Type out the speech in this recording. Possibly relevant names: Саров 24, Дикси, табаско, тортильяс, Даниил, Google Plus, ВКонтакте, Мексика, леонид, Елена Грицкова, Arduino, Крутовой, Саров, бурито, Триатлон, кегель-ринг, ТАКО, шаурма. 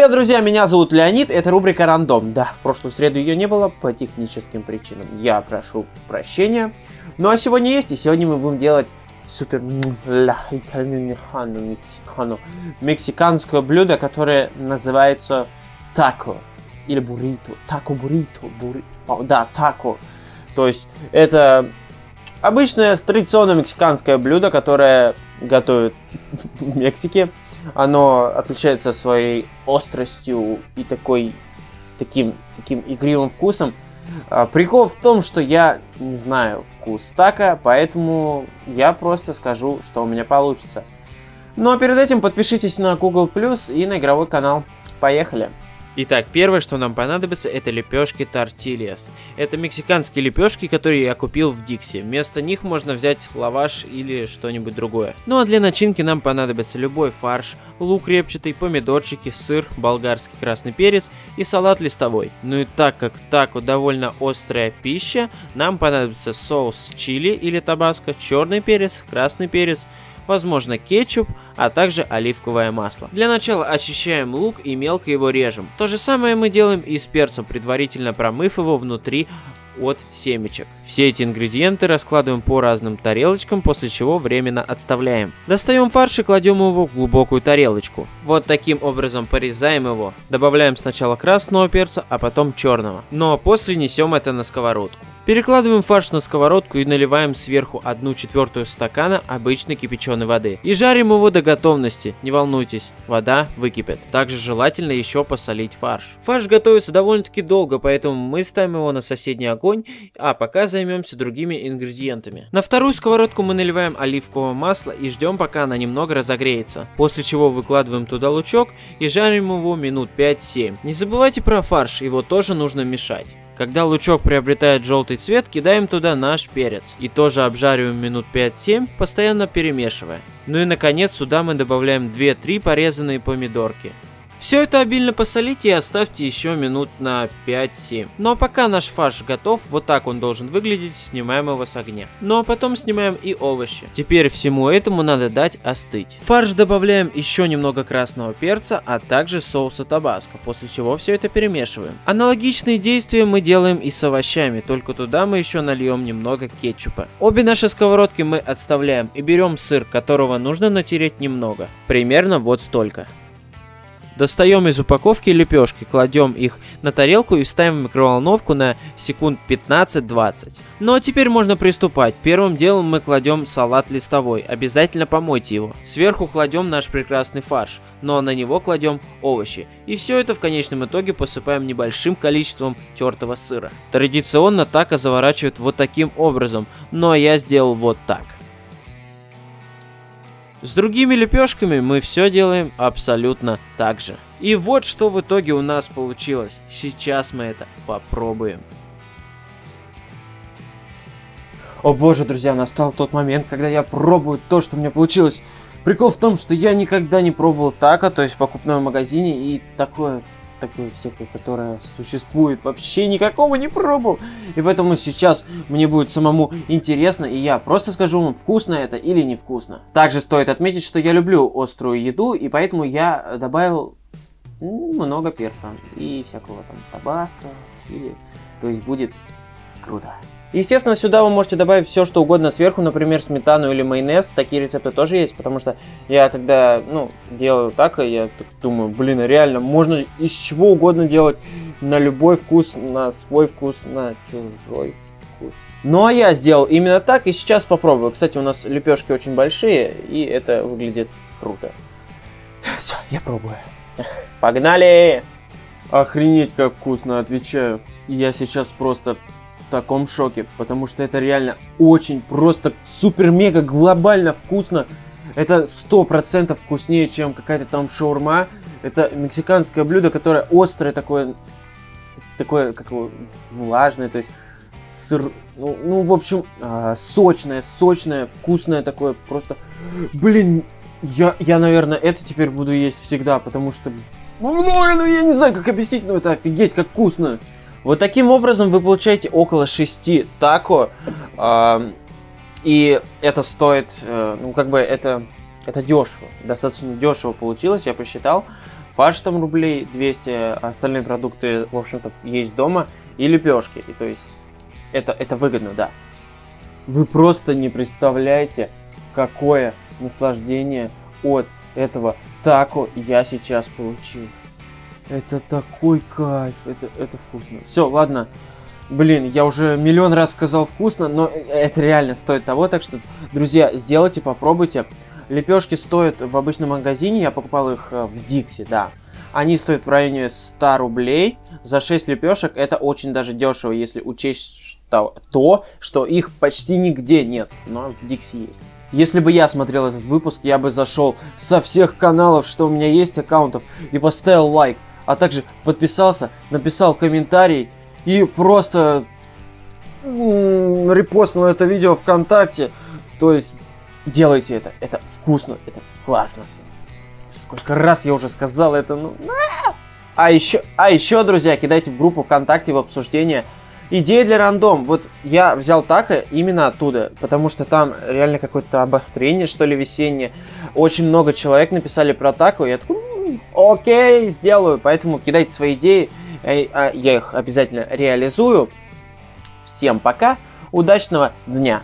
Привет, друзья, меня зовут Леонид, это рубрика «Рандом». Да, в прошлую среду ее не было по техническим причинам, я прошу прощения. Ну а сегодня есть, и сегодня мы будем делать супер мексиканское блюдо, которое называется тако или буррито, тако. То есть это обычное традиционное мексиканское блюдо, которое готовят в Мексике. Оно отличается своей остростью и таким игривым вкусом. Прикол в том, что я не знаю вкус тако, поэтому я просто скажу, что у меня получится. Ну а перед этим подпишитесь на Google Plus и на игровой канал. Поехали! Итак, первое, что нам понадобится, это лепешки тортильяс. Это мексиканские лепешки, которые я купил в Дикси. Вместо них можно взять лаваш или что-нибудь другое. Ну а для начинки нам понадобится любой фарш, лук репчатый, помидорчики, сыр, болгарский красный перец и салат листовой. Ну и так как тако довольно острая пища, нам понадобится соус чили или табаско, черный перец, красный перец, возможно кетчуп, а также оливковое масло. Для начала очищаем лук и мелко его режем. То же самое мы делаем и с перцем, предварительно промыв его внутри от семечек. Все эти ингредиенты раскладываем по разным тарелочкам, после чего временно отставляем. Достаем фарш и кладем его в глубокую тарелочку. Вот таким образом порезаем его. Добавляем сначала красного перца, а потом черного. Ну а после несем это на сковородку. Перекладываем фарш на сковородку и наливаем сверху 1/4 стакана обычной кипяченой воды. И жарим его до готовности. Не волнуйтесь, вода выкипит. Также желательно еще посолить фарш. Фарш готовится довольно-таки долго, поэтому мы ставим его на соседний огонь, а пока займемся другими ингредиентами. На вторую сковородку мы наливаем оливковое масло и ждем, пока она немного разогреется. После чего выкладываем туда лучок и жарим его минут 5-7. Не забывайте про фарш, его тоже нужно мешать. Когда лучок приобретает желтый цвет, кидаем туда наш перец. И тоже обжариваем минут 5-7, постоянно перемешивая. Ну и наконец сюда мы добавляем 2-3 порезанные помидорки. Все это обильно посолите и оставьте еще минут на 5-7. Ну а пока наш фарш готов, вот так он должен выглядеть, снимаем его с огня. Ну а потом снимаем и овощи. Теперь всему этому надо дать остыть. В фарш добавляем еще немного красного перца, а также соуса табаско, после чего все это перемешиваем. Аналогичные действия мы делаем и с овощами, только туда мы еще нальем немного кетчупа. Обе наши сковородки мы отставляем и берем сыр, которого нужно натереть немного. Примерно вот столько. Достаем из упаковки лепешки, кладем их на тарелку и ставим в микроволновку на секунд 15-20. Ну а теперь можно приступать. Первым делом мы кладем салат листовой, обязательно помойте его. Сверху кладем наш прекрасный фарш, ну а на него кладем овощи. И все это в конечном итоге посыпаем небольшим количеством тертого сыра. Традиционно тако заворачивают вот таким образом, но я сделал вот так. С другими лепешками мы все делаем абсолютно так же. И вот что в итоге у нас получилось. Сейчас мы это попробуем. О боже, друзья, настал тот момент, когда я пробую то, что у меня получилось. Прикол в том, что я никогда не пробовал тако, то есть в покупном магазине, и такое всякое, которое существует, вообще никакого не пробовал. И поэтому сейчас мне будет самому интересно, и я просто скажу вам, вкусно это или невкусно. Также стоит отметить, что я люблю острую еду, и поэтому я добавил много перца и всякого там табаско, чили, то есть будет круто. Естественно, сюда вы можете добавить все, что угодно сверху, например, сметану или майонез. Такие рецепты тоже есть, потому что я когда, делаю тако, я думаю, блин, реально, можно из чего угодно делать на любой вкус, на свой вкус, на чужой вкус. Ну, а я сделал именно так и сейчас попробую. Кстати, у нас лепешки очень большие, и это выглядит круто. Все, я пробую. Погнали! Охренеть, как вкусно, отвечаю. Я сейчас просто в таком шоке, потому что это реально очень просто супер-мега глобально вкусно. Это 100% вкуснее, чем какая-то там шаурма. Это мексиканское блюдо, которое острое, такое как его, влажное, то есть сыр, в общем, сочное, вкусное такое, просто, блин, я, наверное, это теперь буду есть всегда, потому что, я не знаю, как объяснить, но это офигеть, как вкусно. Вот таким образом вы получаете около 6 тако, и это стоит, это дешево, достаточно дешево получилось, я посчитал, Фарш там рублей 200, остальные продукты, в общем-то, есть дома. И лепешки. И то есть это выгодно, да. Вы просто не представляете, какое наслаждение от этого тако я сейчас получил. Это такой кайф, это вкусно. Все, ладно. Блин, я уже миллион раз сказал вкусно, но это реально стоит того. Так что, друзья, сделайте, попробуйте. Лепешки стоят в обычном магазине, я покупал их в Дикси, да. Они стоят в районе 100 рублей. За 6 лепешек это очень даже дешево, если учесть то, что их почти нигде нет, но в Дикси есть. Если бы я смотрел этот выпуск, я бы зашел со всех каналов, что у меня есть аккаунтов, и поставил лайк, а также подписался, написал комментарий и просто репостнул это видео ВКонтакте, то есть... Делайте это вкусно, это классно. Сколько раз я уже сказал это, ну... А еще, друзья, кидайте в группу ВКонтакте в обсуждение. Идеи для рандом. Вот я взял тако именно оттуда, потому что там реально какое-то обострение, что ли, весеннее. Очень много человек написали про тако, и я такой, окей, сделаю. Поэтому кидайте свои идеи, я их обязательно реализую. Всем пока, удачного дня.